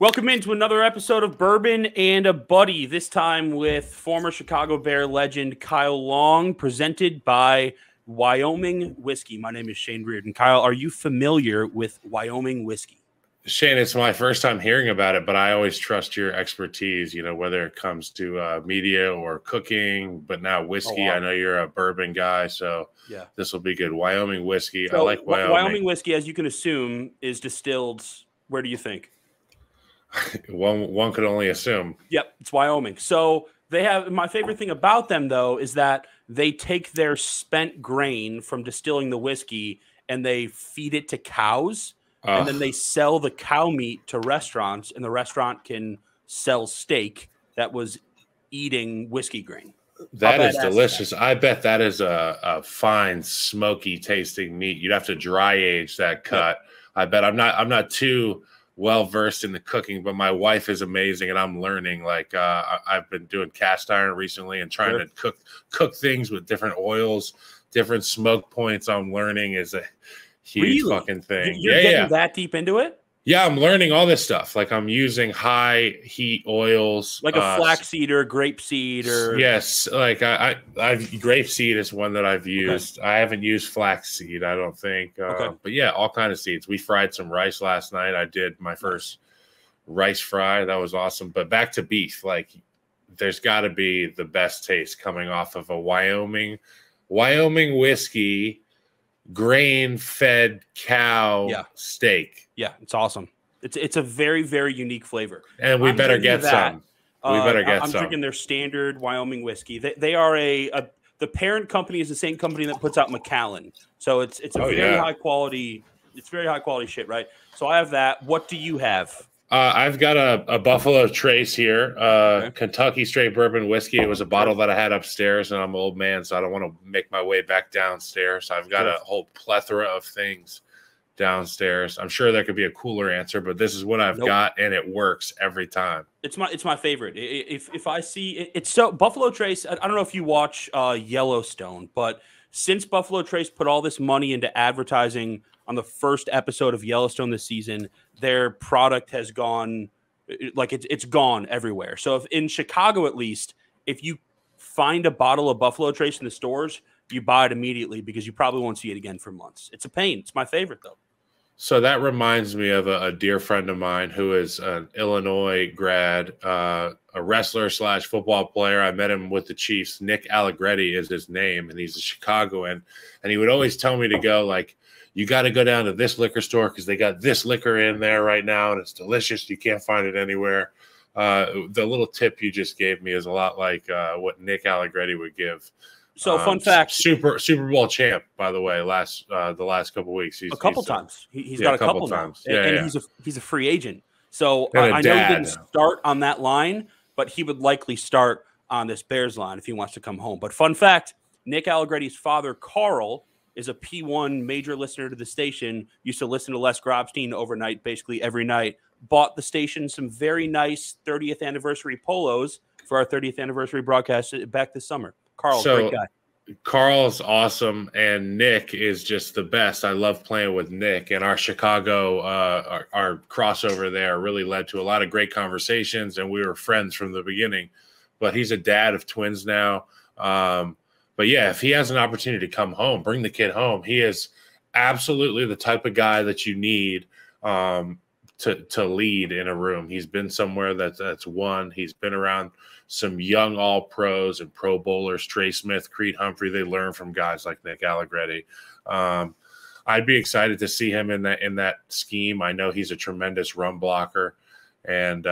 Welcome into another episode of Bourbon and a Buddy, this time with former Chicago Bear legend Kyle Long, presented by Wyoming Whiskey. My name is Shane Reardon. Kyle, are you familiar with Wyoming Whiskey? Shane, it's my first time hearing about it, but I always trust your expertise, you know, whether it comes to media or cooking, but now whiskey. Oh, wow. I know you're a bourbon guy, so yeah, this will be good. Wyoming Whiskey. So, I like Wyoming. Wyoming Whiskey, as you can assume, is distilled, where do you think? One could only assume. Yep, it's Wyoming. So they have, my favorite thing about them though is that they take their spent grain from distilling the whiskey and they feed it to cows, and then they sell the cow meat to restaurants, and the restaurant can sell steak that was eating whiskey grain. That is delicious. I bet that is a fine, smoky tasting meat. You'd have to dry age that cut. Yep. I bet I'm not too well versed in the cooking, but my wife is amazing and I'm learning. Like I've been doing cast iron recently and trying to cook things with different oils, different smoke points. I'm learning is a huge fucking thing. You're getting that deep into it? Yeah, I'm learning all this stuff. Like I'm using high heat oils, like a flaxseed or grapeseed, or yes, like I've grapeseed is one that I've used. Okay. I haven't used flaxseed, I don't think. Okay. But yeah, all kinds of seeds. We fried some rice last night. I did my first rice fry. That was awesome. But back to beef. Like there's got to be the best taste coming off of a Wyoming whiskey, grain-fed cow steak. Yeah, it's awesome. It's a very, very unique flavor. And we better get some. We better get some. I'm drinking their standard Wyoming whiskey. They are the parent company is the same company that puts out Macallan. So it's a very high quality shit, right? So I have that. What do you have? I've got a Buffalo Trace here, Kentucky straight bourbon whiskey. It was a bottle that I had upstairs, and I'm an old man, so I don't want to make my way back downstairs. I've got a whole plethora of things downstairs. I'm sure there could be a cooler answer, but this is what I've got, and it works every time. It's my favorite. If I see it's so Buffalo Trace. I don't know if you watch Yellowstone, but since Buffalo Trace put all this money into advertising on the first episode of Yellowstone this season, their product has gone, like it's gone everywhere. So if in Chicago, at least, if you find a bottle of Buffalo Trace in the stores, you buy it immediately because you probably won't see it again for months. It's a pain. It's my favorite though. So that reminds me of a dear friend of mine who is an Illinois grad, a wrestler / football player. I met him with the Chiefs. Nick Allegretti is his name, and he's a Chicagoan. And he would always tell me to go like, you got to go down to this liquor store because they got this liquor in there right now, and it's delicious. You can't find it anywhere. The little tip you just gave me is a lot like what Nick Allegretti would give. So, fun fact: Super Bowl champ, by the way. The last couple weeks, he's a couple times. He's got a couple times. Now. And he's a free agent. So I know he didn't start on that line, but he would likely start on this Bears line if he wants to come home. But fun fact: Nick Allegretti's father, Carl, is a P1 major listener to the station, used to listen to Les Grobstein overnight, basically every night, bought the station some very nice 30th anniversary polos for our 30th anniversary broadcast back this summer. Carl, great guy. Carl's awesome, and Nick is just the best. I love playing with Nick, and our Chicago, our crossover there really led to a lot of great conversations, and we were friends from the beginning. But he's a dad of twins now. But yeah, if he has an opportunity to come home, bring the kid home. He is absolutely the type of guy that you need to lead in a room. He's been somewhere that's won. He's been around some young all pros and pro bowlers, Trey Smith, Creed Humphrey. They learn from guys like Nick Allegretti. I'd be excited to see him in that scheme. I know he's a tremendous run blocker, and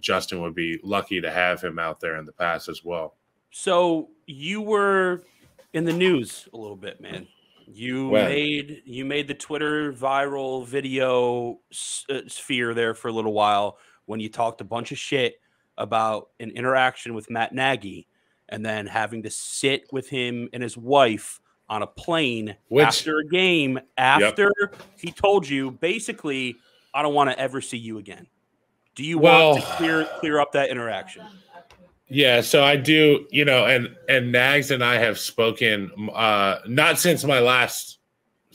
Justin would be lucky to have him out there in the pass as well. So you were in the news a little bit, man. You made the Twitter viral video sphere there for a little while when you talked a bunch of shit about an interaction with Matt Nagy and then having to sit with him and his wife on a plane after a game after he told you, basically, I don't want to ever see you again. Do you want to clear up that interaction? Yeah, so I do, you know, and Nags and I have spoken, not since my last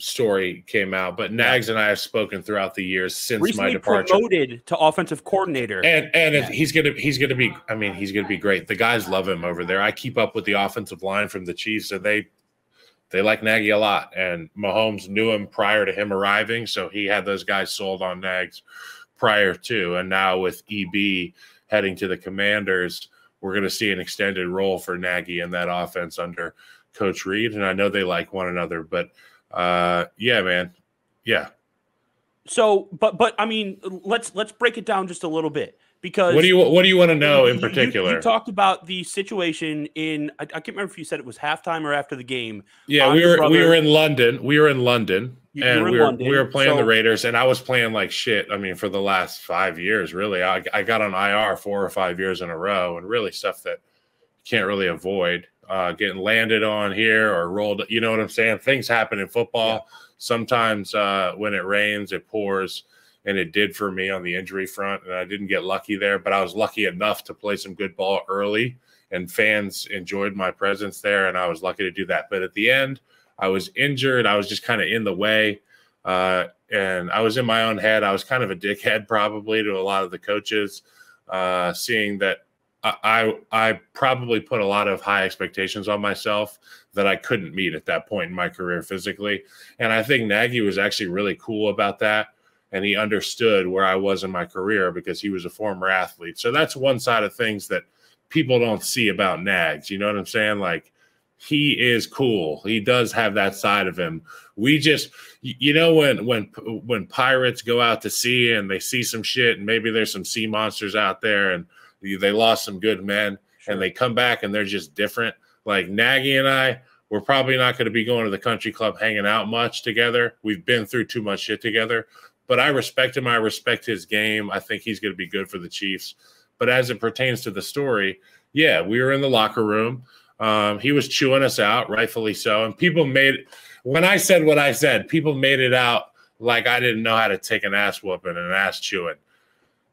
story came out, but Nags and I have spoken throughout the years since my departure. Promoted to offensive coordinator, and he's gonna be. I mean, he's gonna be great. The guys love him over there. I keep up with the offensive line from the Chiefs, and they like Nagy a lot. And Mahomes knew him prior to him arriving, so he had those guys sold on Nags prior to. And now with EB heading to the Commanders, we're gonna see an extended role for Nagy in that offense under Coach Reed. And I know they like one another, but. Yeah, man. Yeah. So, but I mean, let's break it down just a little bit, because what do you want to know in particular? You talked about the situation in, I can't remember if you said it was halftime or after the game. Yeah, we were in London. We were in London, and we were playing the Raiders, and I was playing like shit. I mean, for the last 5 years, really, I got on IR 4 or 5 years in a row, and really stuff that you can't really avoid. Getting landed on here or rolled, you know what I'm saying? Things happen in football. Yeah. Sometimes when it rains, it pours, and it did for me on the injury front, and I didn't get lucky there, but I was lucky enough to play some good ball early, and fans enjoyed my presence there, and I was lucky to do that. But at the end, I was injured. I was just kind of in the way, and I was in my own head. I was kind of a dickhead probably to a lot of the coaches, seeing that I probably put a lot of high expectations on myself that I couldn't meet at that point in my career physically. And I think Nagy was actually really cool about that, and he understood where I was in my career because he was a former athlete. So that's one side of things that people don't see about Nags. You know what I'm saying? Like, he is cool. He does have that side of him. We just, you know, when pirates go out to sea and they see some shit, and maybe there's some sea monsters out there, and they lost some good men, sure, and they come back and they're just different. Like, Nagy and I, we're probably not going to be going to the country club hanging out much together. We've been through too much shit together, but I respect him. I respect his game. I think he's going to be good for the Chiefs. But as it pertains to the story, yeah, we were in the locker room. He was chewing us out, rightfully so. And people made, when I said what I said, people made it out like I didn't know how to take an ass whooping and an ass chewing.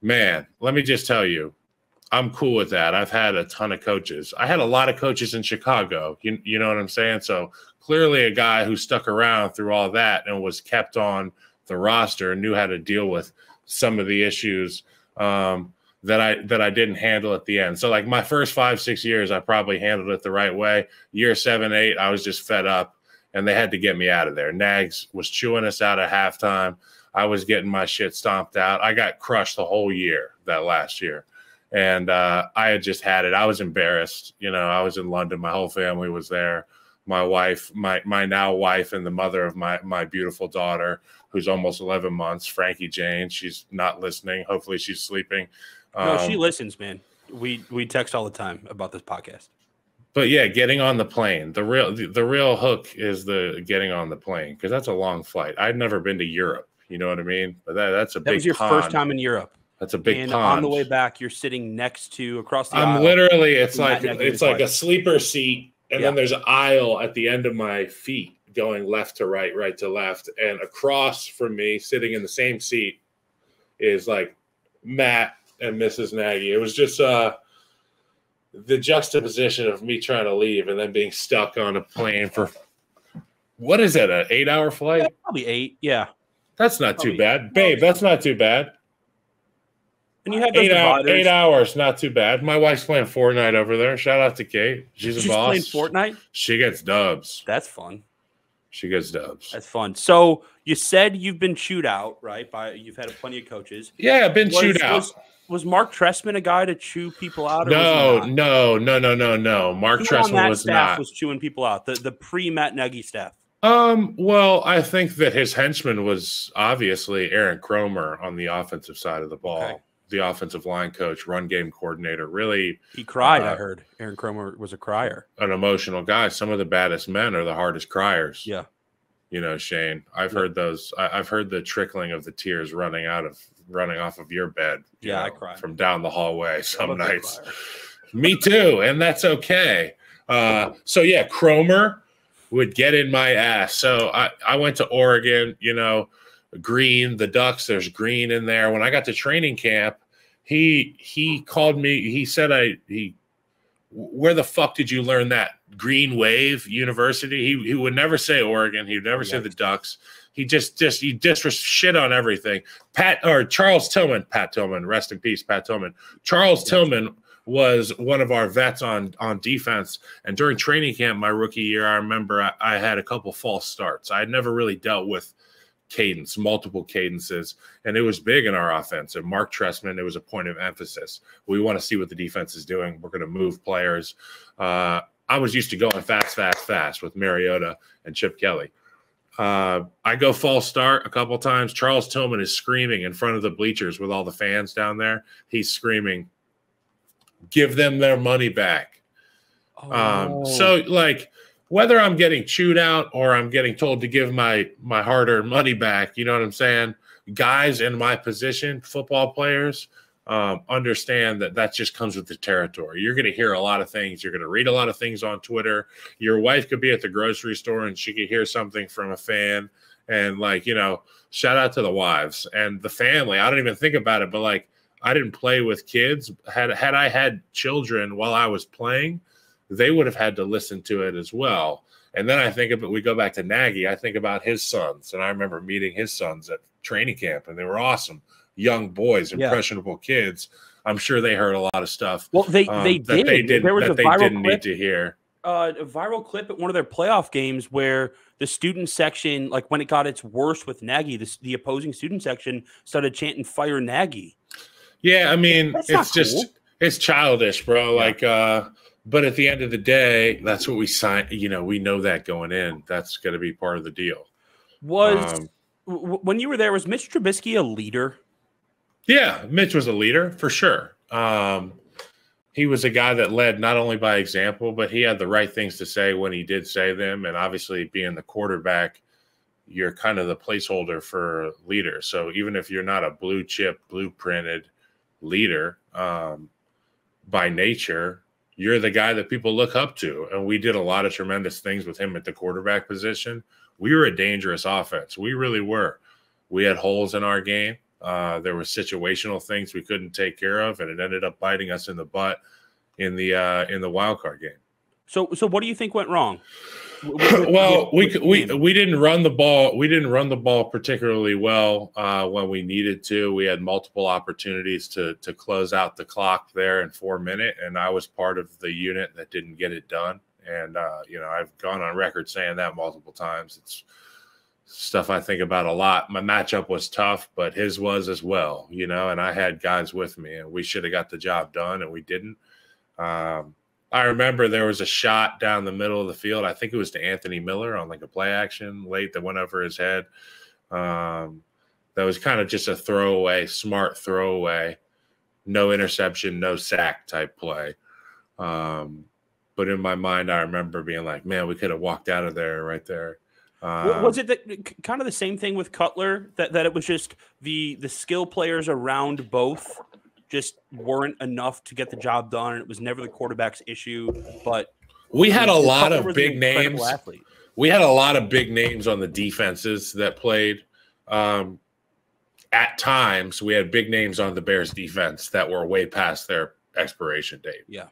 Man, let me just tell you, I'm cool with that. I've had a ton of coaches. I had a lot of coaches in Chicago. You know what I'm saying? So clearly a guy who stuck around through all that and was kept on the roster and knew how to deal with some of the issues that I didn't handle at the end. So like my first 5, 6 years, I probably handled it the right way. Year 7, 8, I was just fed up, and they had to get me out of there. Nags was chewing us out at halftime. I was getting my shit stomped out. I got crushed the whole year, that last year. And I had just had it. I was embarrassed. You know, I was in London. My whole family was there. My wife, my now wife, and the mother of my beautiful daughter, who's almost 11 months, Frankie Jane. She's not listening. Hopefully she's sleeping. No, she listens, man. We text all the time about this podcast. But, yeah, getting on the plane. The real hook is the getting on the plane, because that's a long flight. I'd never been to Europe. You know what I mean? But that was your first time in Europe. That's a big pond. And on the way back, you're sitting next to, across the aisle. I'm literally, it's like a sleeper seat, and then there's an aisle at the end of my feet going left to right, right to left. And across from me, sitting in the same seat, is like Matt and Mrs. Nagy. It was just the juxtaposition of me trying to leave and then being stuck on a plane for, what is that, an 8-hour flight? Yeah, probably 8, yeah. That's not probably too bad. Eight. Babe, that's not too bad. And you have 8 hours, not too bad. My wife's playing Fortnite over there. Shout out to Kate. She's a boss. She's playing Fortnite? She gets dubs. That's fun. She gets dubs. That's fun. So you said you've been chewed out, right? You've had plenty of coaches. Yeah, I've been chewed out. Was Mark Trestman a guy to chew people out? Or no. Mark Trestman was not. Was chewing people out. The pre-Matt Nagy staff. Well, I think that his henchman was obviously Aaron Cromer on the offensive side of the ball. Okay. The offensive line coach, run game coordinator, really. He cried, I heard. Aaron Cromer was a crier. An emotional guy. Some of the baddest men are the hardest criers. Yeah. You know, Shane, I've heard those. I've heard the trickling of the tears running off of your bed. Yeah, I cried. From down the hallway some nights. Me too, and that's okay. So, yeah, Cromer would get in my ass. So I went to Oregon, you know, Green, the Ducks, there's Green in there. When I got to training camp, he called me. He said, where the fuck did you learn that? Green Wave University. He would never say Oregon. He would never say the Ducks. He just was shit on everything. Pat Tillman, rest in peace, Pat Tillman. Charles Tillman was one of our vets on defense. And during training camp my rookie year, I remember I had a couple false starts. I had never really dealt with cadence, multiple cadences, and it was big in our offense. And Mark Trestman, it was a point of emphasis. We want to see what the defense is doing. We're going to move players. I was used to going fast, fast, fast with Mariota and Chip Kelly. I go false start a couple times. Charles Tillman is screaming in front of the bleachers with all the fans down there. He's screaming, "Give them their money back." Oh. So, like, whether I'm getting chewed out or I'm getting told to give my hard-earned money back, you know what I'm saying? Guys in my position, football players, understand that just comes with the territory. You're going to hear a lot of things. You're going to read a lot of things on Twitter. Your wife could be at the grocery store and she could hear something from a fan. And, like, you know, shout out to the wives and the family. I don't even think about it, but, like, I didn't play with kids. Had I had children while I was playing, they would have had to listen to it as well. And then I think about, we go back to Nagy, I think about his sons. And I remember meeting his sons at training camp, and they were awesome. Young boys, impressionable kids. I'm sure they heard a lot of stuff. Well, they didn't need to hear. A viral clip at one of their playoff games where the student section, like when it got its worst with Nagy, the opposing student section started chanting "Fire Nagy." Yeah, I mean, it's childish, bro. Yeah. Like, but at the end of the day, that's what we signed. You know, we know that going in. That's going to be part of the deal. When you were there, was Mitch Trubisky a leader? Yeah, Mitch was a leader for sure. He was a guy that led not only by example, but he had the right things to say when he did say them. And obviously, being the quarterback, you're kind of the placeholder for leader. So even if you're not a blue chip, blueprinted leader by nature, you're the guy that people look up to. And we did a lot of tremendous things with him at the quarterback position. We were a dangerous offense. We really were. We had holes in our game. There were situational things we couldn't take care of, and it ended up biting us in the butt in the wild card game. So what do you think went wrong? Well, we didn't run the ball. We didn't run the ball particularly well when we needed to. We had multiple opportunities to close out the clock there in 4 minutes, and I was part of the unit that didn't get it done. And you know, I've gone on record saying that multiple times. It's stuff I think about a lot. My matchup was tough, but his was as well, you know. And I had guys with me, and we should have got the job done, and we didn't. I remember there was a shot down the middle of the field. I think it was to Anthony Miller on like a play action late that went over his head. That was kind of just a throwaway, smart throwaway, no interception, no sack type play. But in my mind, I remember being like, man, we could have walked out of there right there. Was it kind of the same thing with Cutler, that it was just the skill players around both just weren't enough to get the job done, and it was never the quarterback's issue? But we had a lot of big names. We had a lot of big names on the defenses that played. At times, we had big names on the Bears' defense that were way past their expiration date. Yeah.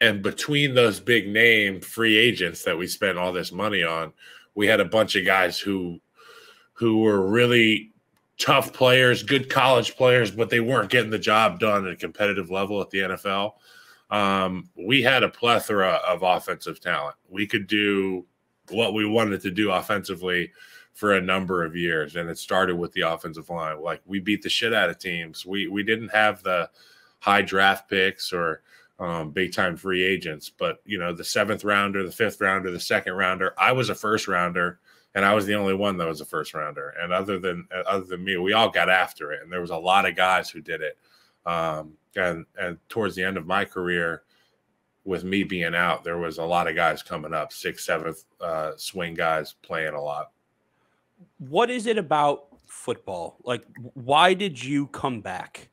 And between those big name free agents that we spent all this money on, we had a bunch of guys who were really tough players, good college players, but they weren't getting the job done at a competitive level at the NFL. We had a plethora of offensive talent. We could do what we wanted to do offensively for a number of years, and it started with the offensive line. Like, we beat the shit out of teams. We didn't have the high draft picks or big-time free agents, but, you know, the 7th rounder, the 5th rounder, the 2nd rounder. I was a 1st rounder, and I was the only one that was a 1st rounder. And other than me, we all got after it, and there was a lot of guys who did it. And towards the end of my career, with me being out, there was a lot of guys coming up, 6th, 7th swing guys playing a lot. What is it about football? Like, why did you come back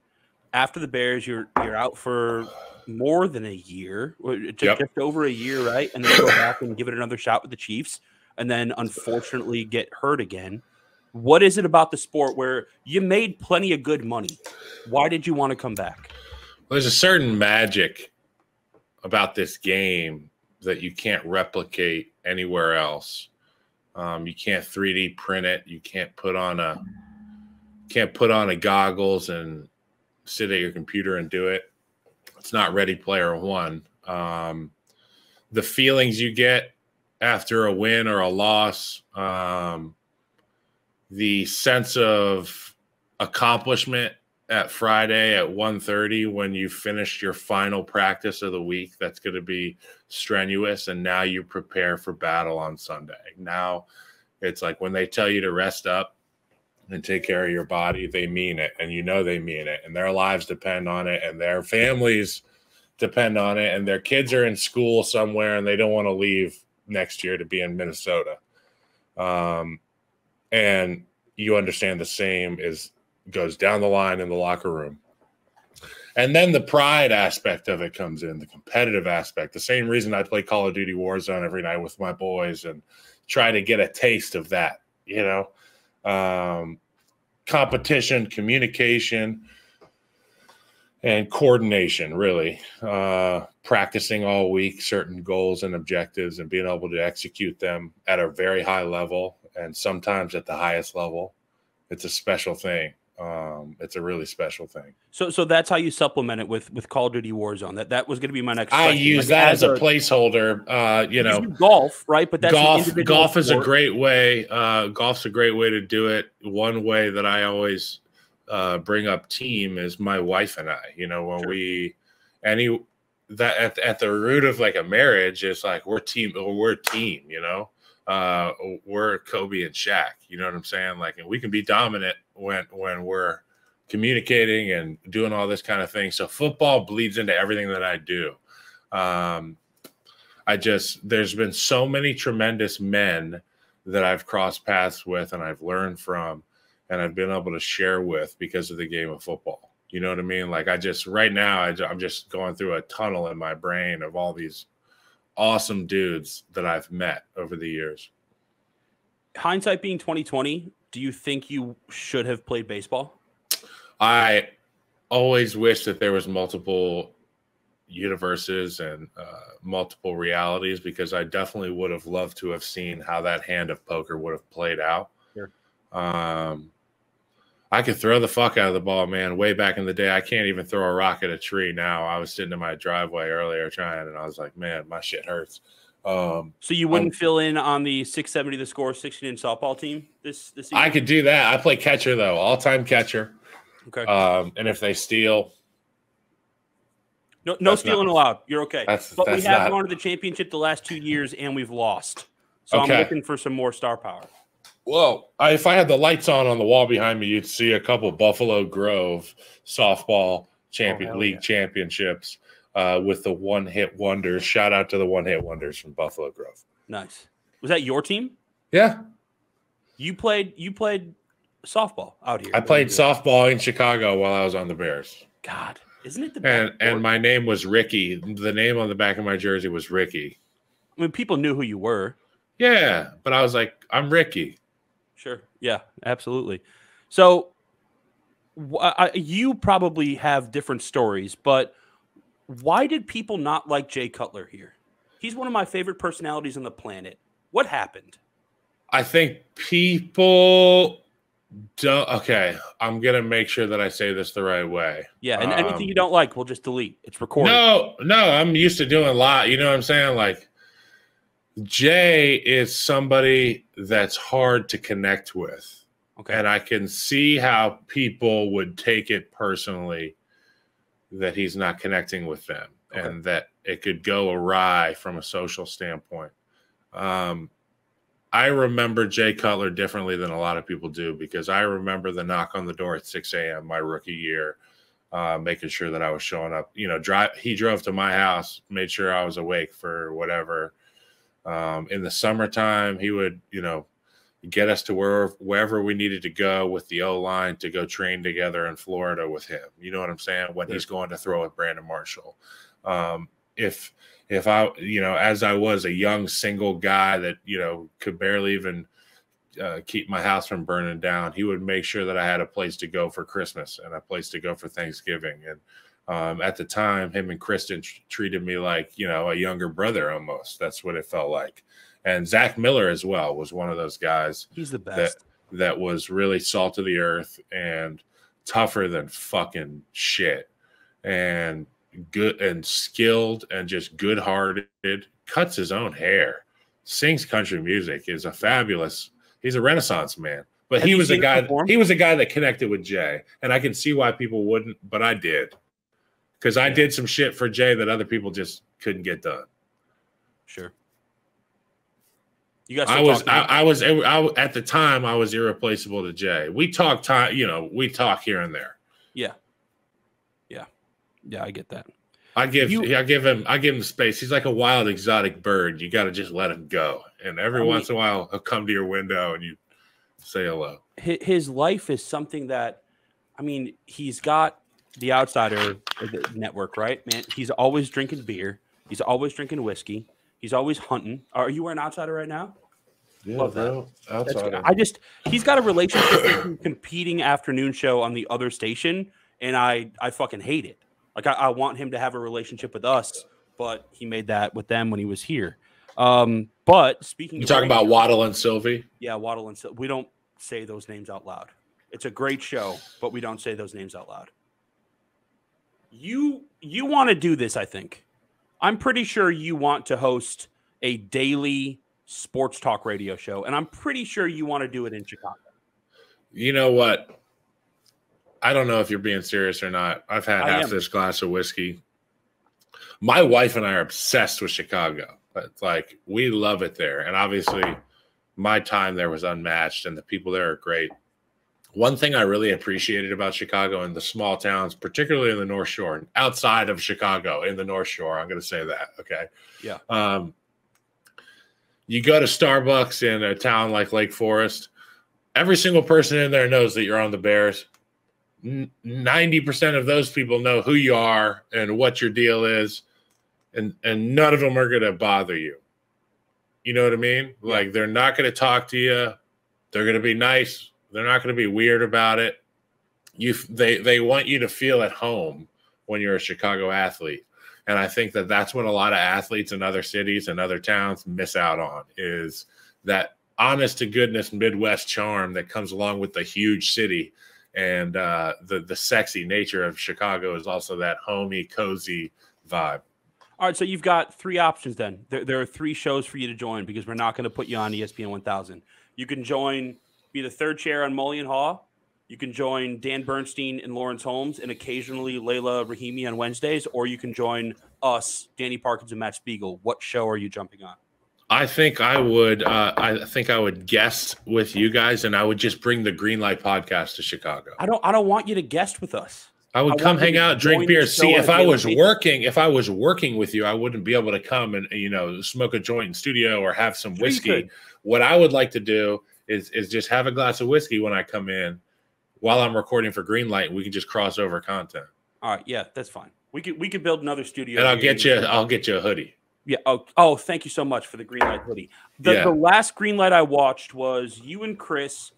after the Bears? You're out for more than a year, just over a year, right? And then go back and give it another shot with the Chiefs, and then unfortunately get hurt again. What is it about the sport where you made plenty of good money? Why did you want to come back? Well, there's a certain magic about this game that you can't replicate anywhere else. You can't 3D print it. You can't put on a goggles and sit at your computer and do it. It's not Ready Player One. The feelings you get after a win or a loss, the sense of accomplishment at Friday at 1:30 when you finished your final practice of the week, that's going to be strenuous. And now you prepare for battle on Sunday. Now it's like when they tell you to rest up and take care of your body, they mean it. And you know they mean it. And their lives depend on it. And their families depend on it. And their kids are in school somewhere and they don't want to leave next year to be in Minnesota. And you understand the same is goes down the line in the locker room. And then the pride aspect of it comes in, the competitive aspect. The same reason I play Call of Duty Warzone every night with my boys and try to get a taste of that, you know, competition, communication, and coordination, really. Practicing all week, certain goals and objectives and being able to execute them at a very high level and sometimes at the highest level. It's a special thing. It's a really special thing. So that's how you supplement it with Call of Duty Warzone. That was going to be my next question. I use that as a placeholder. You know, golf, right? But that's golf is a great way. Golf's a great way to do it. One way that I always bring up team is my wife and I. You know, when at the root of like a marriage is like we're a team. You know. We're Kobe and Shaq, you know what I'm saying? Like, and we can be dominant when we're communicating and doing all this kind of thing. So football bleeds into everything that I do. There's been so many tremendous men that I've crossed paths with and I've learned from and I've been able to share with because of the game of football. You know what I mean? Like right now I'm just going through a tunnel in my brain of all these awesome dudes that I've met over the years. Hindsight being 2020, do you think you should have played baseball? I always wish that there was multiple universes and multiple realities, because I definitely would have loved to have seen how that hand of poker would have played out. Sure. I could throw the fuck out of the ball, man. Way back in the day, I can't even throw a rock at a tree now. I was sitting in my driveway earlier trying, and I was like, man, my shit hurts. So you wouldn't fill in on the 670 The Score 16-inch softball team this season? I could do that. I play catcher, though, all-time catcher. Okay. And if they steal – No stealing allowed. You're okay. But we have gone to the championship the last 2 years, and we've lost. So okay. I'm looking for some more star power. Well, if I had the lights on the wall behind me, you'd see a couple Buffalo Grove softball league championships with the one-hit wonders. Shout out to the one-hit wonders from Buffalo Grove. Nice. Was that your team? Yeah. You played softball out here. I played softball in Chicago while I was on the Bears. God, isn't it the best? And my name was Ricky. The name on the back of my jersey was Ricky. I mean, people knew who you were. Yeah, but I was like, I'm Ricky. Sure. Yeah, absolutely. So you probably have different stories, but why did people not like Jay Cutler here? He's one of my favorite personalities on the planet. What happened? I think people don't. Okay, I'm going to make sure that I say this the right way. Yeah, and anything you don't like, we'll just delete. It's recorded. No, I'm used to doing a lot. You know what I'm saying? Like, Jay is somebody that's hard to connect with. Okay. And I can see how people would take it personally that he's not connecting with them. Okay. And that it could go awry from a social standpoint. I remember Jay Cutler differently than a lot of people do, because I remember the knock on the door at 6 a.m. my rookie year, making sure that I was showing up. You know, he drove to my house, made sure I was awake for whatever. In the summertime, he would, you know, get us to wherever we needed to go with the O-line to go train together in Florida with him. You know what I'm saying? When he's going to throw at Brandon Marshall. If I, you know, as I was a young single guy that, you know, could barely even keep my house from burning down, he would make sure that I had a place to go for Christmas and a place to go for Thanksgiving and At the time, him and Kristen treated me like, you know, a younger brother almost. That's what it felt like. And Zach Miller as well was one of those guys. He's the best. That was really salt of the earth and tougher than fucking shit, and good and skilled and just good-hearted. Cuts his own hair, sings country music. Is a fabulous. He's a Renaissance man. But he was a guy. He was a guy that connected with Jay, and I can see why people wouldn't, but I did, because I did some shit for Jay that other people just couldn't get done. Sure. You got. I was at the time. I was irreplaceable to Jay. We talk time. You know, we talk here and there. Yeah. Yeah. Yeah, I get that. I give him space. He's like a wild exotic bird. You got to just let him go. And every once in a while, he'll come to your window and you say hello. His life is something that, I mean, he's got the Outsider the network, right? Man, he's always drinking beer. He's always drinking whiskey. He's always hunting. Are you wearing Outsider right now? Yeah, love that. Outsider. He's got a relationship with competing afternoon show on the other station, and I fucking hate it. Like, I want him to have a relationship with us, but he made that with them when he was here. But speaking, you're talking about Waddle and Sylvie? Yeah, Waddle and Sylvie. We don't say those names out loud. It's a great show, but we don't say those names out loud. You want to do this, I think. I'm pretty sure you want to host a daily sports talk radio show, and I'm pretty sure you want to do it in Chicago. You know what? I don't know if you're being serious or not. I've had half this glass of whiskey. My wife and I are obsessed with Chicago. It's like, we love it there. And obviously my time there was unmatched, and the people there are great. One thing I really appreciated about Chicago and the small towns, particularly in the North Shore and outside of Chicago in the North Shore, I'm going to say that. Okay. Yeah. You go to Starbucks in a town like Lake Forest, every single person in there knows that you're on the Bears. 90% of those people know who you are and what your deal is, and none of them are going to bother you. You know what I mean? Yeah. Like, they're not going to talk to you. They're going to be nice. They're not going to be weird about it. They want you to feel at home when you're a Chicago athlete. And I think that that's what a lot of athletes in other cities and other towns miss out on, is that honest to goodness Midwest charm that comes along with the huge city. And the sexy nature of Chicago is also that homey, cozy vibe. All right, so you've got three options then. There are three shows for you to join, because we're not going to put you on ESPN 1000. You can join, be the third chair on Mullion Hall. You can join Dan Bernstein and Lawrence Holmes and occasionally Layla Rahimi on Wednesdays, or you can join us, Danny Parkins and Matt Spiegel. What show are you jumping on? I think I would. I would guest with you guys, and I would just bring the Greenlight Podcast to Chicago. I don't want you to guest with us. I would come hang out, drink beer. See, if I was working, with you, I wouldn't be able to come and, you know, smoke a joint in studio or have some whiskey. What I would like to do is just have a glass of whiskey when I come in, while I'm recording for Greenlight. We can just cross over content. All right, yeah, that's fine. We could build another studio, and I'll get you a hoodie. Yeah. Oh, thank you so much for the Greenlight hoodie. The last Greenlight I watched was you and Chris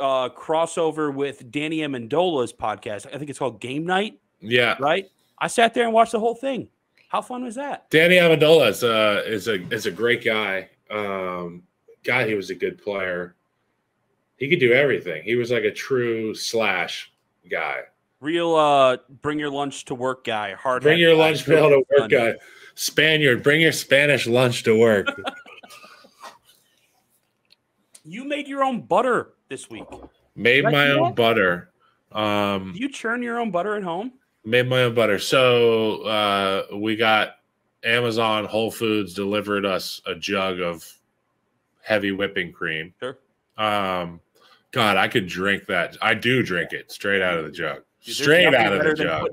crossover with Danny Amendola's podcast. I think it's called Game Night. Yeah. Right. I sat there and watched the whole thing. How fun was that? Danny Amendola is a great guy. God, he was a good player. He could do everything. He was like a true slash guy. Real bring your lunch to work guy. Hard. Bring your lunch bill to work guy. Spaniard, bring your Spanish lunch to work. You made your own butter this week. Made my own butter. Do you churn your own butter at home? Made my own butter. So we got Amazon, Whole Foods delivered us a jug of heavy whipping cream. Sure. God, I could drink that. I do drink it straight out of the jug. Dude, straight out of the jug.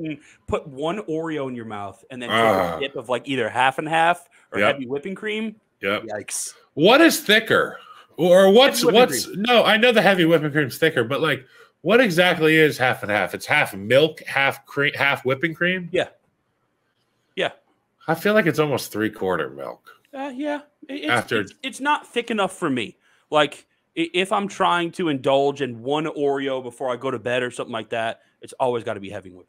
Put one Oreo in your mouth and then a dip of like either half and half or heavy whipping cream. Yep. Yikes. What is thicker? Or what's cream. No, I know the heavy whipping cream's thicker, but like, what exactly is half and half? It's half milk, half cream, half whipping cream. Yeah. Yeah. I feel like it's almost 3/4 milk. Yeah. It's not thick enough for me. Like, if I'm trying to indulge in one Oreo before I go to bed or something like that, it's always got to be heavy whipping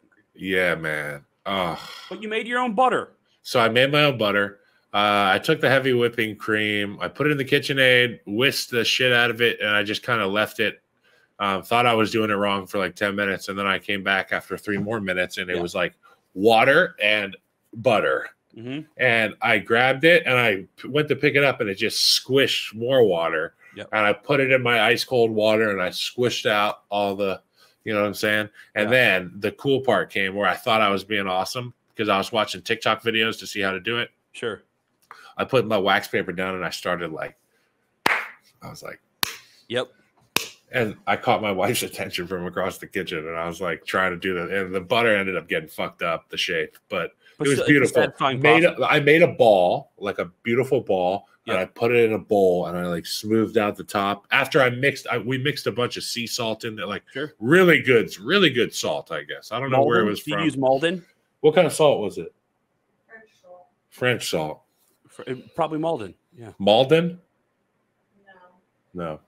cream. Yeah, man. Oh. But you made your own butter. So I made my own butter. I took the heavy whipping cream. I put it in the KitchenAid, whisked the shit out of it, and I just kind of left it. Thought I was doing it wrong for like 10 minutes, and then I came back after 3 more minutes, and it was like water and butter. Mm-hmm. And I grabbed it, and I went to pick it up, and it just squished more water. Yep. And I put it in my ice-cold water, and I squished out all the – you know what I'm saying? And then the cool part came where I thought I was being awesome because I was watching TikTok videos to see how to do it. Sure. I put my wax paper down, and I started like – I was like – Yep. And I caught my wife's attention from across the kitchen, and I was like trying to do that. And the butter ended up getting fucked up, the shape. But it was beautiful. I made a ball, like a beautiful ball, and I put it in a bowl, and I like smoothed out the top. After I mixed, we mixed a bunch of sea salt in there, like really good salt, I guess. I don't know where it was from. Did you use Malden? What kind of salt was it? French salt. French salt. Probably Malden. Yeah. Malden? No. No.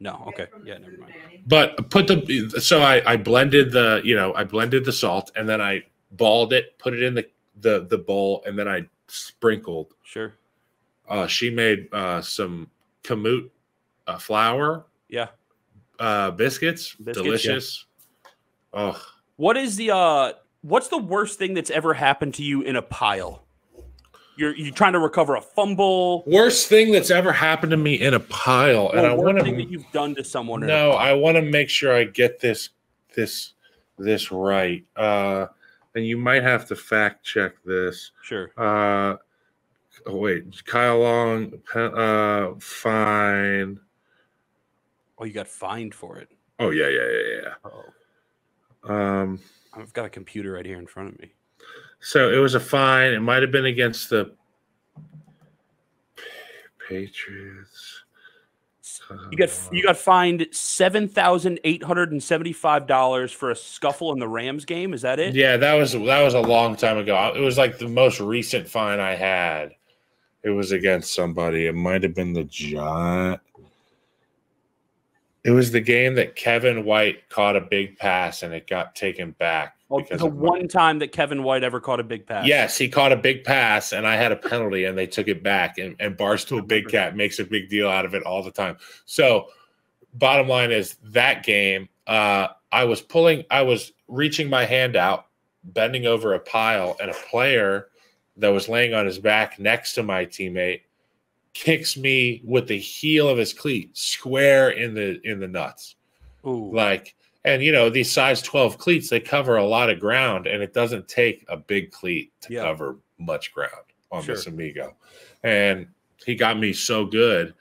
No, okay. Yeah, never mind. But put the so I blended the, you know, I blended the salt, and then I balled it, put it in the bowl, and then I sprinkled. Sure. She made some kamut flour. Yeah. Biscuits. Delicious. Yeah. Oh. What is the what's the worst thing that's ever happened to you in a pile? You're trying to recover a fumble. Worst thing that's ever happened to me in a pile, and I want to. Thing that you've done to someone. No, I want to make sure I get this right. And you might have to fact check this. Sure. Wait, Kyle Long, fine. Oh, you got fined for it. Oh yeah. Uh-oh. I've got a computer right here in front of me. So it was a fine. It might have been against the Patriots. You got fined $7,875 for a scuffle in the Rams game. Is that it? Yeah, that was a long time ago. It was like the most recent fine I had. It was against somebody. It might have been the Giants. It was the game that Kevin White caught a big pass and it got taken back. Oh, the one time that Kevin White ever caught a big pass. Yes, he caught a big pass, and I had a penalty, and they took it back. And Barstool Big Cat makes a big deal out of it all the time. So bottom line is that game, I was reaching my hand out, bending over a pile, and a player that was laying on his back next to my teammate kicks me with the heel of his cleat square in the nuts. Ooh. Like, and, you know, these size 12 cleats, they cover a lot of ground, and it doesn't take a big cleat to cover much ground on this amigo. And he got me so good,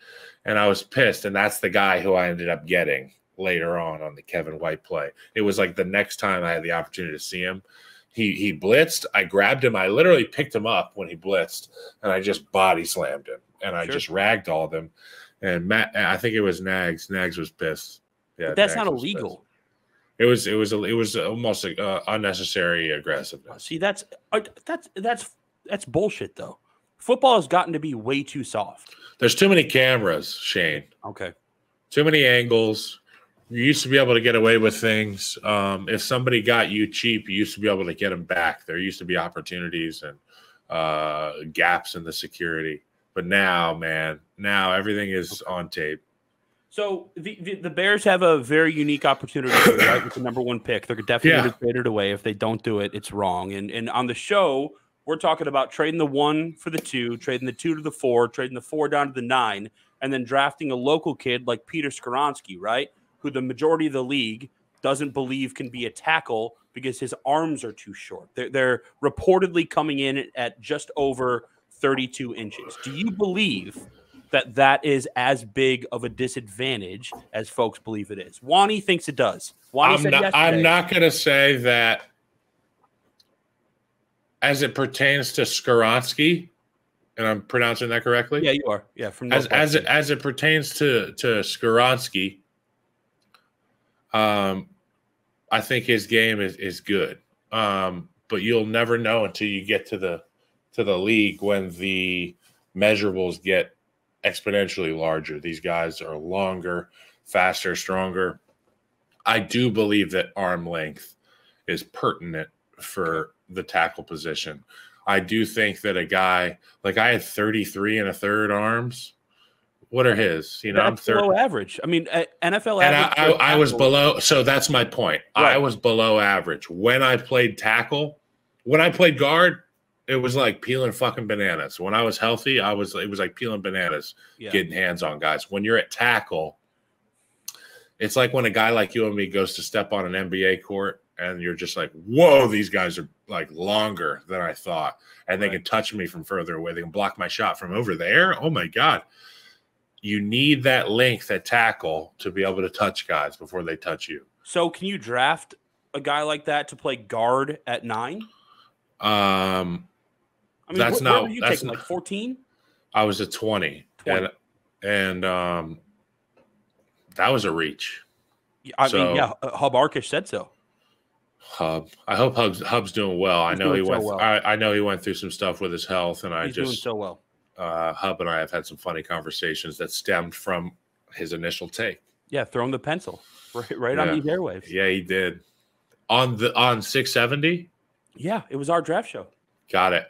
and I was pissed, and that's the guy who I ended up getting later on the Kevin White play. It was like the next time I had the opportunity to see him. He blitzed. I grabbed him. I literally picked him up when he blitzed, and I just body slammed him, and I just ragdolled him. And Matt, I think it was Nags. Nags was pissed. Yeah, but that's Nags not illegal. Pissed. It was almost like, unnecessary aggressiveness. See, that's bullshit though. Football has gotten to be way too soft. There's too many cameras, Shane. Okay. Too many angles. You used to be able to get away with things. If somebody got you cheap, you used to be able to get them back. There used to be opportunities and gaps in the security. But now, man, now everything is on tape. So the Bears have a very unique opportunity, right, with the #1 pick. They're definitely going to trade it away. If they don't do it, it's wrong. And on the show, we're talking about trading the 1 for the 2, trading the 2 to the 4, trading the 4 down to the 9, and then drafting a local kid like Peter Skoronski, right, who the majority of the league doesn't believe can be a tackle because his arms are too short. They're reportedly coming in at just over 32 inches. Do you believe that is as big of a disadvantage as folks believe it is? Wani thinks it does. I'm not going to say that as it pertains to Skoronski, and I'm pronouncing that correctly? Yeah, you are. Yeah, from as it pertains to Skoronski, I think his game is good. But you'll never know until you get to the league when the measurables get exponentially larger. These guys are longer, faster, stronger. I do believe that arm length is pertinent for the tackle position. I do think that a guy like I had 33 1/3 arms. What are his? You know, that's I'm below average. I mean, NFL average. And I was below. So that's my point. Right. I was below average when I played tackle. When I played guard, it was like peeling fucking bananas. When I was healthy, it was like peeling bananas, getting hands on guys. When you're at tackle, it's like when a guy like you and me goes to step on an NBA court and you're just like, whoa, these guys are like longer than I thought. And they can touch me from further away. They can block my shot from over there. Oh my God. You need that length at tackle to be able to touch guys before they touch you. So can you draft a guy like that to play guard at 9? I mean, that's not, were you taking like 14? I was at 20. and that was a reach. I mean, yeah, Hub Arkush said so. Hub, I hope Hub's doing well. He's I know he went. I know he went through some stuff with his health, and he's just doing so well. Hub and I have had some funny conversations that stemmed from his initial take. Yeah, throwing the pencil right on these airwaves. Yeah, he did on 670. Yeah, it was our draft show. Got it.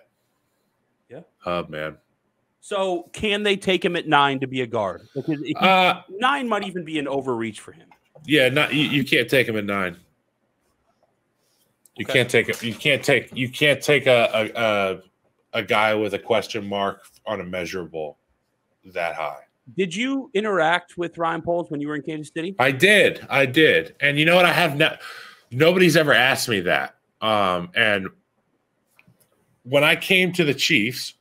Yeah. Hub, man. So can they take him at 9 to be a guard? Because 9 might even be an overreach for him. Yeah, you can't take him at 9. You can't take a guy with a question mark on a measurable that high. Did you interact with Ryan Poles when you were in Kansas City? I did. And you know what? I have nobody's ever asked me that. And when I came to the Chiefs,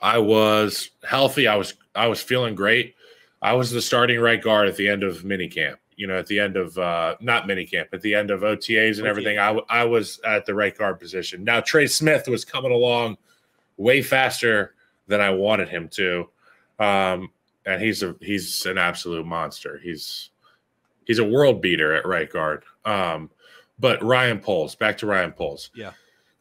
I was healthy. I was feeling great. I was the starting right guard at the end of minicamp. You know, at the end of not minicamp, at the end of OTAs and everything. I was at the right guard position. Now Trey Smith was coming along way faster than I wanted him to, and he's an absolute monster. He's a world beater at right guard. But Ryan Poles, back to Ryan Poles. Yeah.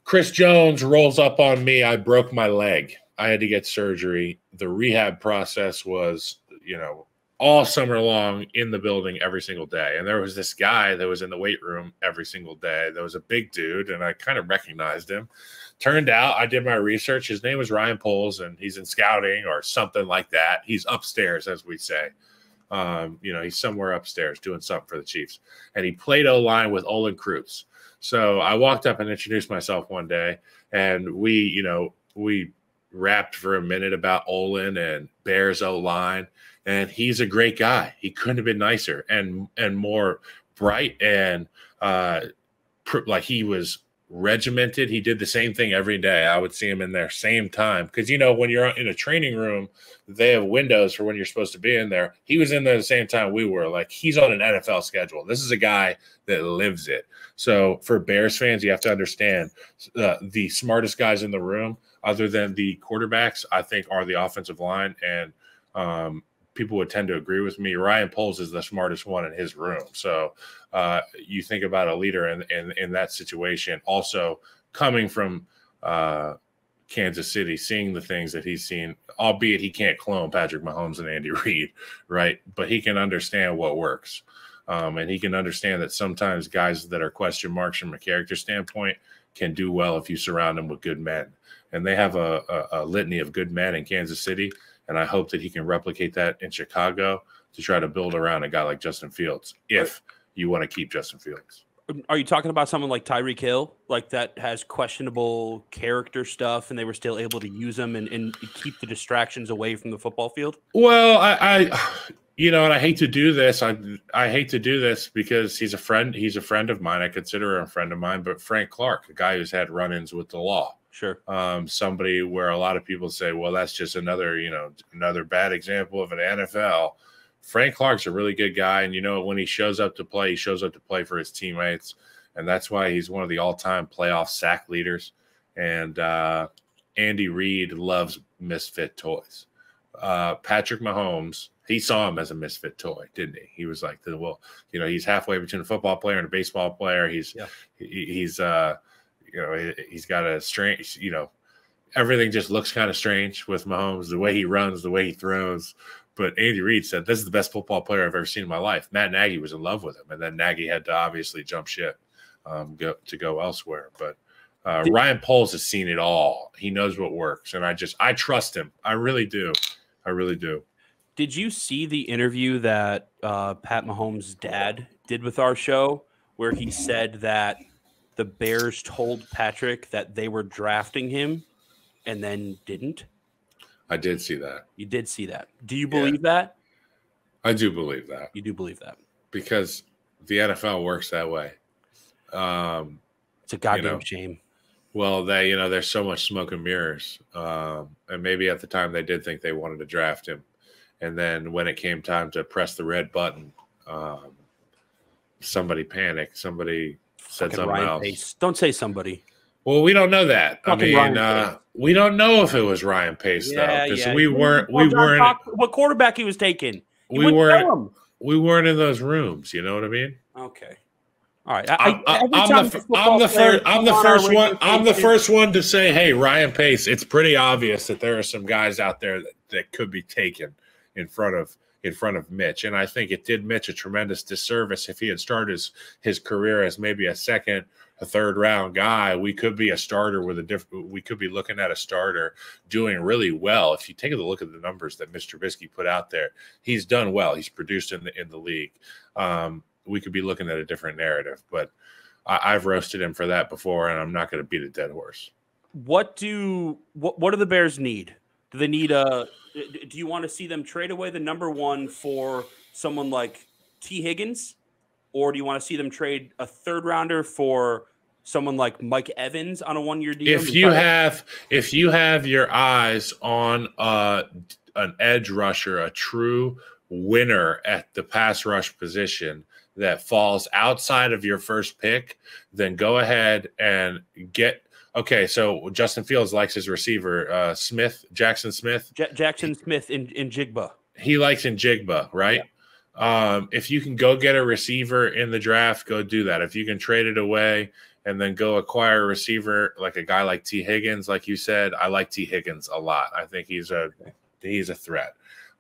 Chris Jones rolls up on me. I broke my leg. I had to get surgery. The rehab process was, you know, all summer long in the building every single day. And there was this guy that was in the weight room every single day. That was a big dude, and I kind of recognized him. Turned out I did my research. His name was Ryan Poles, and he's in scouting or something like that. He's upstairs, as we say. You know, he's somewhere upstairs doing something for the Chiefs, and he played O-line with Olin Krutz. So I walked up and introduced myself one day, and we rapped for a minute about Olin and Bears O-line, and he's a great guy. He couldn't have been nicer and more bright, and like he was regimented. He did the same thing every day. I would see him in there same time, because you know, when you're in a training room, they have windows for when you're supposed to be in there. He was in there the same time we were. Like, he's on an NFL schedule. This is a guy that lives it. So for Bears fans, you have to understand, the smartest guys in the room, other than the quarterbacks, I think are the offensive line, and people would tend to agree with me. Ryan Poles is the smartest one in his room. So you think about a leader in that situation. Also, coming from Kansas City, seeing the things that he's seen, albeit he can't clone Patrick Mahomes and Andy Reid, right? But he can understand what works. And he can understand that sometimes guys that are question marks from a character standpoint can do well if you surround them with good men. And they have a litany of good men in Kansas City. And I hope that he can replicate that in Chicago to try to build around a guy like Justin Fields, if you want to keep Justin Fields. Are you talking about someone like Tyreek Hill, like that has questionable character stuff, and they were still able to use him and keep the distractions away from the football field? Well, I hate to do this. I hate to do this because he's a friend. He's a friend of mine. I consider him a friend of mine. But Frank Clark, a guy who's had run-ins with the law. Sure. Somebody where a lot of people say, well, that's just another, you know, another bad example of an NFL. Frank Clark's a really good guy. And, you know, when he shows up to play for his teammates. And that's why he's one of the all-time playoff sack leaders. And Andy Reid loves misfit toys. Patrick Mahomes, he saw him as a misfit toy, didn't he? He was like, well, you know, he's halfway between a football player and a baseball player. You know, he's got a strange, you know, everything just looks kind of strange with Mahomes, the way he runs, the way he throws. But Andy Reid said, this is the best football player I've ever seen in my life. Matt Nagy was in love with him. And then Nagy had to obviously jump ship to go elsewhere. But Ryan Poles has seen it all. He knows what works, and I trust him. I really do. I really do. Did you see the interview that Pat Mahomes' dad did with our show, where he said that the Bears told Patrick that they were drafting him and then didn't? I did see that. You did see that. Do you believe that? I do believe that. You do believe that. Because the NFL works that way. It's a goddamn shame. Well, there's so much smoke and mirrors. And maybe at the time they did think they wanted to draft him. And then when it came time to press the red button, somebody panicked. Somebody said something else. Don't say somebody. Well, we don't know that. I mean, we don't know if it was Ryan Pace though, because we weren't. What quarterback he was taking? We weren't in those rooms. You know what I mean? Okay. All right. I'm the first one. I'm the first one to say, hey, Ryan Pace. It's pretty obvious that there are some guys out there that could be taken in front of Mitch, and I think it did Mitch a tremendous disservice. If he had started his career as maybe a second, a third round guy, we could be a starter with a different. We could be looking at a starter doing really well. If you take a look at the numbers that Mitch Trubisky put out there, he's done well. He's produced in the league. We could be looking at a different narrative, but I've roasted him for that before, and I'm not going to beat a dead horse. What do the Bears need? Do they need a? Do you want to see them trade away the #1 for someone like T. Higgins, or do you want to see them trade a third rounder for someone like Mike Evans on a one-year deal? If you have your eyes on an edge rusher, a true winner at the pass rush position that falls outside of your first pick, then go ahead and get. Okay, so Justin Fields likes his receiver, Jackson Smith Njigba. He likes Njigba, right? Yeah. If you can go get a receiver in the draft, go do that. If you can trade it away and then go acquire a receiver like a guy like T. Higgins, like you said, I like T. Higgins a lot. I think he's a threat.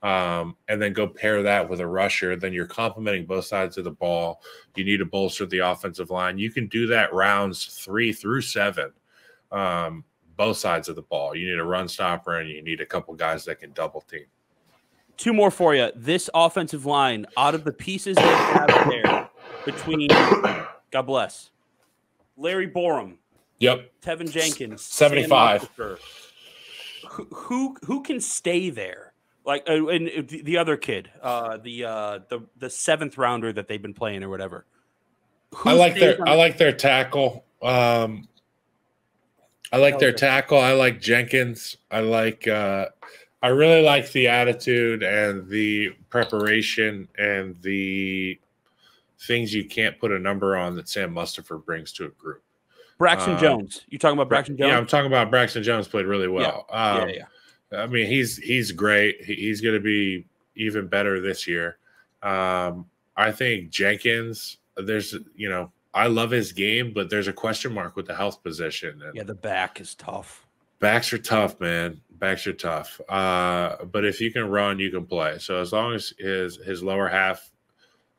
And then go pair that with a rusher, then you're complementing both sides of the ball. You need to bolster the offensive line. You can do that rounds 3 through 7. Both sides of the ball. You need a run stopper, and you need a couple guys that can double team. Two more for you. This offensive line, out of the pieces they have there, between God bless Larry Borum, Tevin Jenkins, 75. Who can stay there? Like and the other kid, the 7th rounder that they've been playing or whatever. I like their tackle. I like their tackle. I like Jenkins. I really like the attitude and the preparation and the things you can't put a number on that Sam Mustipher brings to a group. Braxton Jones. You talking about Braxton Jones? Yeah, I'm talking about Braxton Jones. Played really well. Yeah. I mean, he's great. He's going to be even better this year. I think Jenkins. I love his game, but there's a question mark with the health position. And the back is tough. Backs are tough, man. Backs are tough. But if you can run, you can play. So as long as his lower half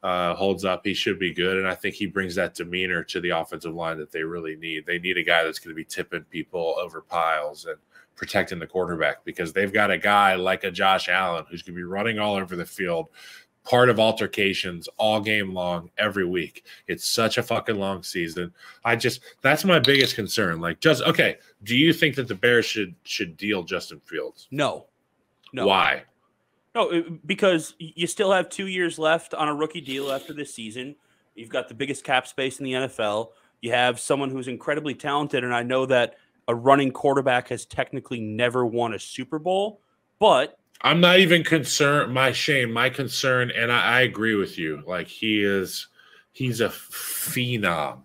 holds up, he should be good. And I think he brings that demeanor to the offensive line that they really need. They need a guy that's going to be tipping people over piles and protecting the quarterback, because they've got a guy like a Josh Allen who's going to be running all over the field, part of altercations all game long, every week. It's such a fucking long season. That's my biggest concern. Do you think that the Bears should deal Justin Fields? No. Why? No, because you still have 2 years left on a rookie deal after this season. You've got the biggest cap space in the NFL. You have someone who's incredibly talented, and I know that a running quarterback has technically never won a Super Bowl, but I'm not even concerned. My concern, and I agree with you. Like, he's a phenom.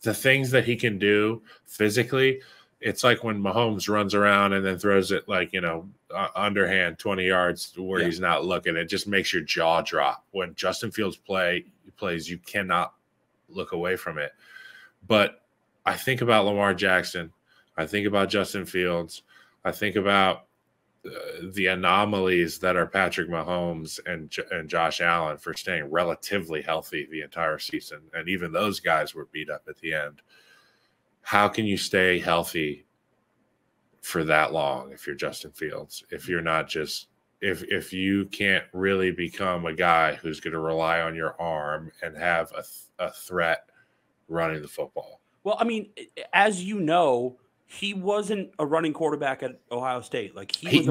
The things that he can do physically, it's like when Mahomes runs around and then throws it underhand 20 yards where he's not looking. It just makes your jaw drop. When Justin Fields plays, you cannot look away from it. But I think about Lamar Jackson. I think about Justin Fields. I think about the anomalies that are Patrick Mahomes and Josh Allen for staying relatively healthy the entire season. And even those guys were beat up at the end. How can you stay healthy for that long if you're Justin Fields? If you're not just, if you can't really become a guy who's going to rely on your arm and have a threat running the football. Well, I mean, as you know, he wasn't a running quarterback at Ohio State. Like he could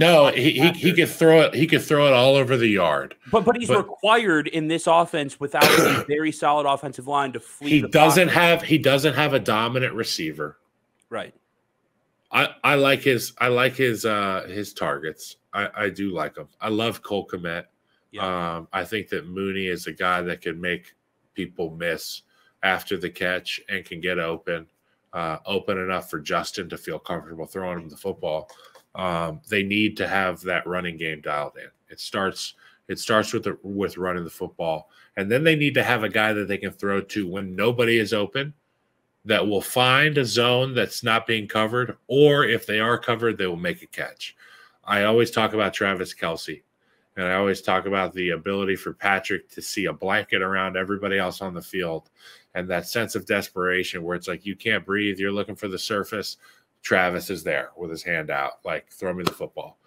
throw it. He could throw it all over the yard. But he's required in this offense without a very solid offensive line to flee. He doesn't have a dominant receiver. Right. I like his targets. I do like him. I love Cole Kmet. Yeah. I think that Mooney is a guy that can make people miss after the catch and can get open. Open enough for Justin to feel comfortable throwing him the football. They need to have that running game dialed in. It starts with running the football, and then they need to have a guy that they can throw to when nobody is open, that will find a zone that's not being covered, or if they are covered, they will make a catch. I always talk about Travis Kelce, and I always talk about the ability for Patrick to see a blanket around everybody else on the field. And that sense of desperation where it's like, you can't breathe. You're looking for the surface. Travis is there with his hand out, like, throw me the football.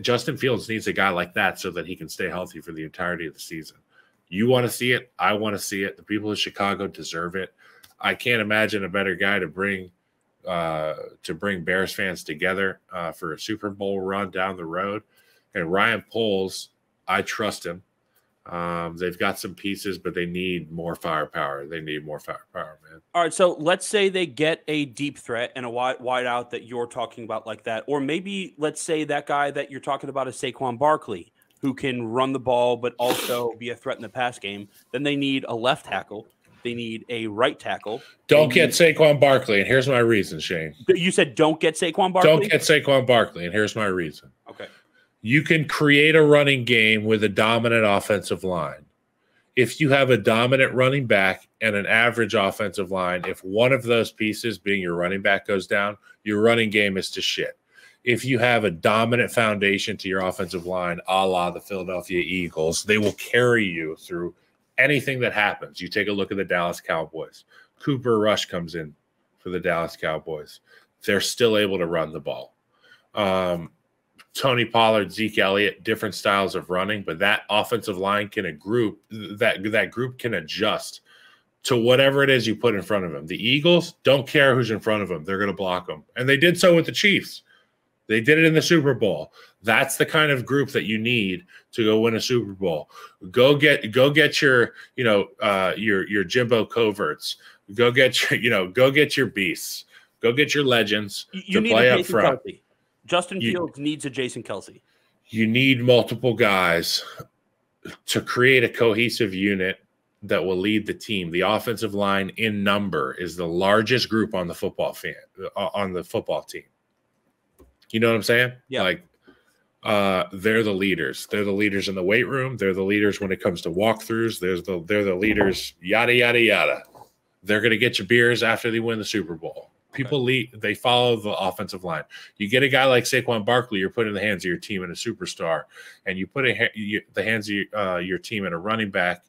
Justin Fields needs a guy like that so that he can stay healthy for the entirety of the season. You want to see it. I want to see it. The people of Chicago deserve it. I can't imagine a better guy to bring Bears fans together for a Super Bowl run down the road. And Ryan Poles, I trust him. They've got some pieces, but they need more firepower. Man. All right. So let's say they get a deep threat and a wide out that you're talking about like that, or maybe let's say that guy that you're talking about is Saquon Barkley, who can run the ball, but also be a threat in the pass game. Then they need a left tackle. They need a right tackle. Don't get Saquon Barkley. And here's my reason, Shane. You said don't get Saquon Barkley. Don't get Saquon Barkley. And here's my reason. Okay. You can create a running game with a dominant offensive line. If you have a dominant running back and an average offensive line, if one of those pieces, being your running back, goes down, your running game is to shit. If you have a dominant foundation to your offensive line, a la the Philadelphia Eagles, they will carry you through anything that happens. You take a look at the Dallas Cowboys. Cooper Rush comes in for the Dallas Cowboys. They're still able to run the ball. Tony Pollard, Zeke Elliott, different styles of running, but that offensive line that group can adjust to whatever it is you put in front of them. The Eagles don't care who's in front of them. They're going to block them. And they did so with the Chiefs. They did it in the Super Bowl. That's the kind of group that you need to go win a Super Bowl. Go get your Jimbo Coverts. Go get your beasts. Go get your legends to play up front. Justin Fields needs a Jason Kelce. You need multiple guys to create a cohesive unit that will lead the team. The offensive line in number is the largest group on the football team. You know what I'm saying? Yeah. Like, they're the leaders. They're the leaders in the weight room. They're the leaders when it comes to walkthroughs. They're the leaders. Yada yada yada. They're gonna get your beers after they win the Super Bowl. People lead, they follow the offensive line. You get a guy like Saquon Barkley, you're putting the hands of your team in a superstar, and you put the hands of your team in a running back,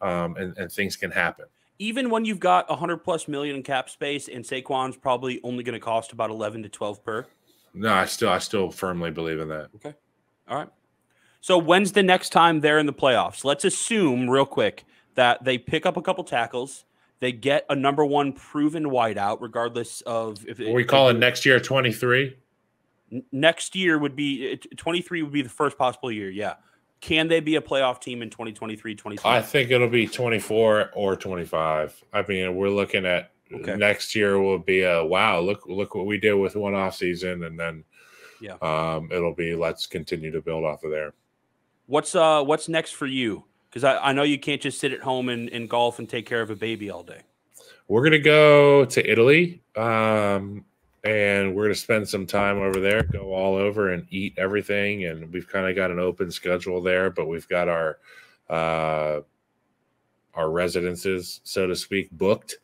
and things can happen. Even when you've got $100+ million in cap space, and Saquon's probably only going to cost about 11 to 12 per. No, I still firmly believe in that. Okay, all right. So when's the next time they're in the playoffs? Let's assume real quick that they pick up a couple tackles. They get a number one proven wideout, regardless of if we call it next year 23. Next year would be 23 would be the first possible year. Yeah, can they be a playoff team in 2023? 2024? I think it'll be 24 or 25. I mean, we're looking at next year will be a wow. Look what we did with one off season, and then it'll be let's continue to build off of there. What's next for you? Because I know you can't just sit at home and golf and take care of a baby all day. We're going to go to Italy, and we're going to spend some time over there, go all over and eat everything. And we've kind of got an open schedule there, but we've got our residences, so to speak, booked.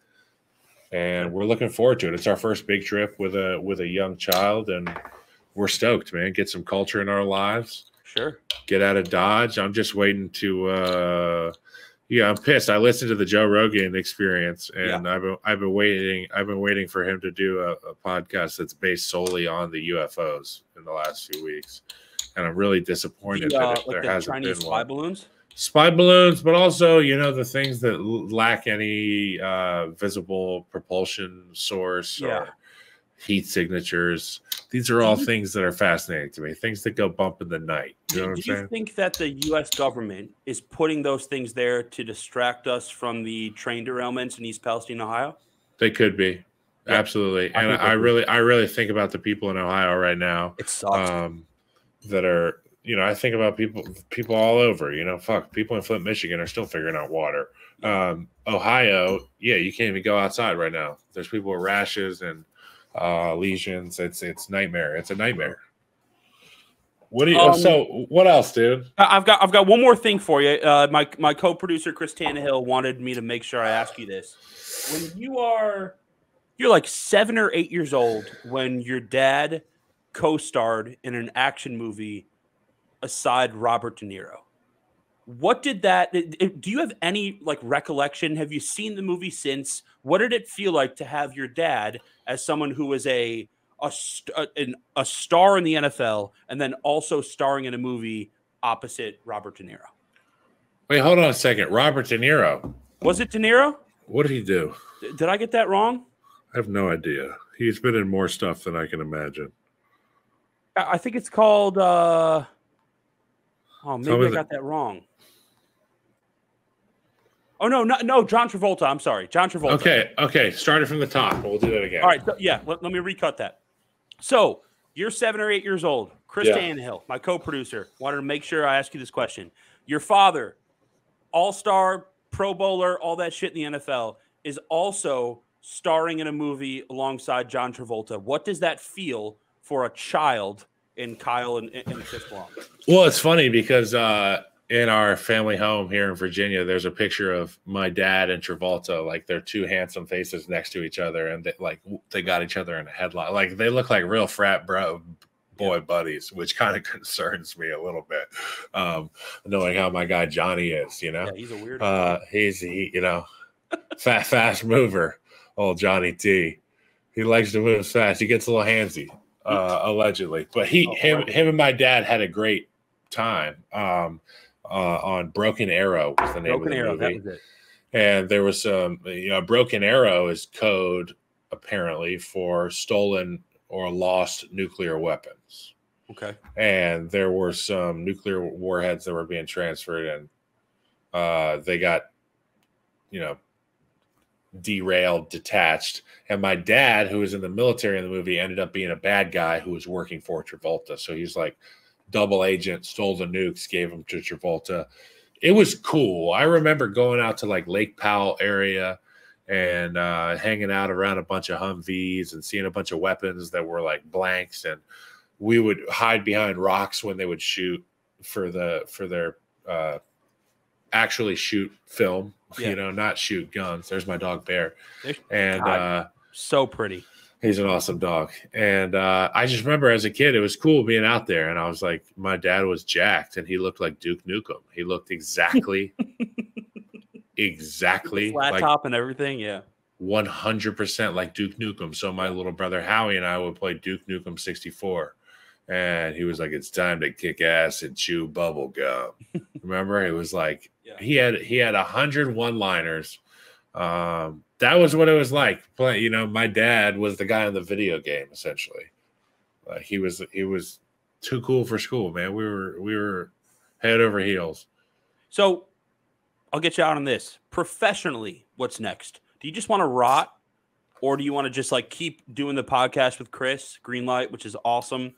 And we're looking forward to it. It's our first big trip with a young child, and we're stoked, man. Get some culture in our lives. Sure. Get out of Dodge. I'm just waiting to I'm pissed. I listened to the Joe Rogan Experience, and I've been waiting for him to do a podcast that's based solely on the UFOs in the last few weeks, and I'm really disappointed that there hasn't been one. Spy balloons, but also the things that lack any visible propulsion source or heat signatures. These are all things that are fascinating to me. Things that go bump in the night. Do you think that the U.S. government is putting those things there to distract us from the train derailments in East Palestine, Ohio? They could be, absolutely. And I really think about the people in Ohio right now. It sucks. That are, I think about people all over. People in Flint, Michigan are still figuring out water. Ohio, you can't even go outside right now. There's people with rashes and lesions. It's a nightmare. What do you so what else, dude? I've got one more thing for you. My co-producer Chris Tannehill wanted me to make sure I ask you this. When you're like 7 or 8 years old, when your dad co-starred in an action movie aside Robert De Niro, what did that do? You have any recollection? Have you seen the movie since? What did it feel like to have your dad as someone who was a star in the NFL and then also starring in a movie opposite Robert De Niro? Wait, hold on a second. Robert De Niro. Was it De Niro? What did he do? Did I get that wrong? I have no idea. He's been in more stuff than I can imagine. I think it's called I got that wrong. Oh, no, John Travolta. I'm sorry. John Travolta. Okay. Started from the top. We'll do that again. All right. Let me recut that. So you're 7 or 8 years old. Chris Tannehill, my co-producer, wanted to make sure I ask you this question. Your father, all-star, pro bowler, all that shit in the NFL, is also starring in a movie alongside John Travolta. What does that feel for a child in Kyle and Chris Long? Well, it's funny because in our family home here in Virginia, there's a picture of my dad and Travolta. Like, they're two handsome faces next to each other, and they got each other in a headlock. Like, they look like real frat boy buddies, which kind of concerns me a little bit, knowing how my guy Johnny is. Yeah, he's a weird. He's fast mover. Old Johnny T. He likes to move fast. He gets a little handsy, allegedly. But him and my dad had a great time. On Broken Arrow was the name of the movie. That was it. And there was some, Broken Arrow is code apparently for stolen or lost nuclear weapons. Okay. And there were some nuclear warheads that were being transferred, and they got, derailed, detached. And my dad, who was in the military in the movie, ended up being a bad guy who was working for Travolta. So he's like, double agent, stole the nukes, gave them to Travolta. It was cool. I remember going out to Lake Powell area and hanging out around a bunch of Humvees and seeing a bunch of weapons that were blanks. And we would hide behind rocks when they would shoot for their actually shoot film, not shoot guns. There's my dog Bear. And God, so pretty. He's an awesome dog. And I just remember as a kid, it was cool being out there. And I was like, my dad was jacked, and he looked like Duke Nukem. He looked exactly. Flat top and everything, 100% like Duke Nukem. So my little brother Howie and I would play Duke Nukem 64. And he was like, it's time to kick ass and chew bubble gum. Remember? It was like, he had 100 one-liners. That was what it was like playing. My dad was the guy in the video game, essentially. He was too cool for school, man. We were head over heels. So I'll get you out on this. Professionally, what's next? Do you just want to rot, or do you want to just keep doing the podcast with Chris Greenlight, which is awesome?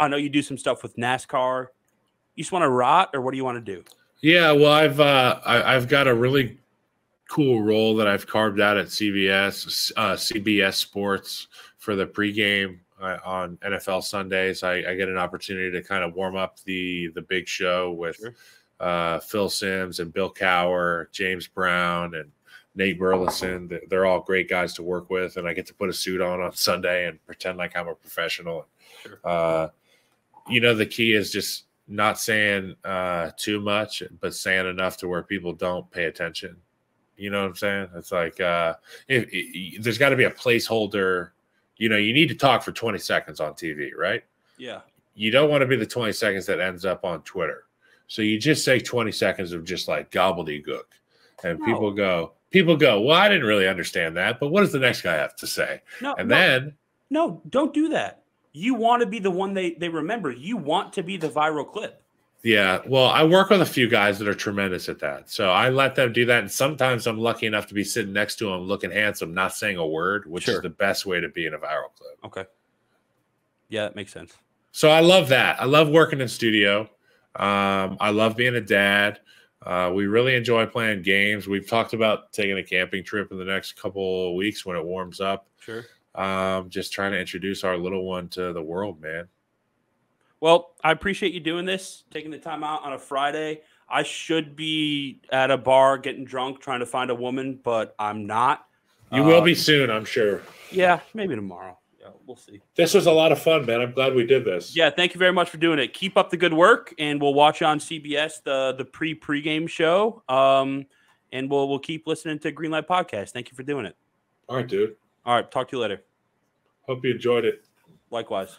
I know you do some stuff with NASCAR. You just want to rot, or what do you want to do? Yeah, well, I've got a really cool role that I've carved out at CBS Sports for the pregame on NFL Sundays. I get an opportunity to kind of warm up the big show with Phil Sims and Bill Cowher, James Brown, and Nate Burleson. They're all great guys to work with, and I get to put a suit on Sunday and pretend like I'm a professional. Sure. You know, the key is just not saying too much, but saying enough to where people don't pay attention. You know what I'm saying? It's like there's got to be a placeholder. You know, you need to talk for 20 seconds on TV, right? Yeah. You don't want to be the 20 seconds that ends up on Twitter. So you just say 20 seconds of just like gobbledygook. And people go, well, I didn't really understand that, but what does the next guy have to say? No, don't do that. You want to be the one they remember. You want to be the viral clip. Yeah, well, I work with a few guys that are tremendous at that. So I let them do that. And sometimes I'm lucky enough to be sitting next to them looking handsome, not saying a word, which is the best way to be in a viral clip. Okay. Yeah, that makes sense. So I love that. I love working in studio. I love being a dad. We really enjoy playing games. We've talked about taking a camping trip in the next couple of weeks when it warms up. Sure. Just trying to introduce our little one to the world, man. Well, I appreciate you doing this, taking the time out on a Friday. I should be at a bar getting drunk, trying to find a woman, but I'm not. You will be soon, I'm sure. Yeah, maybe tomorrow. Yeah, we'll see. This was a lot of fun, man. I'm glad we did this. Yeah, thank you very much for doing it. Keep up the good work, and we'll watch on CBS the pregame show, and we'll keep listening to Greenlight Podcast. Thank you for doing it. All right, dude. All right, talk to you later. Hope you enjoyed it. Likewise.